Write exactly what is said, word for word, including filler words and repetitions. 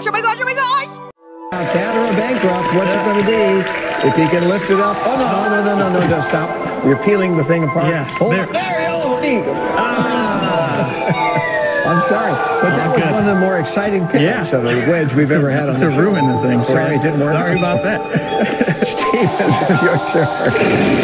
gosh, oh my gosh, oh my gosh! That or a bank rock, what's it going to be? If he can lift it up. Oh, no, no, no, no, no, no, stop. You're peeling the thing apart. Yeah, Hold there. on. There, oh, ah. I'm sorry, but that was one of the more exciting pickups yeah. of the wedge we've to, ever had on the show. To ruin the thing. Sorry, it didn't work. Sorry about that. Steve, it's your turn.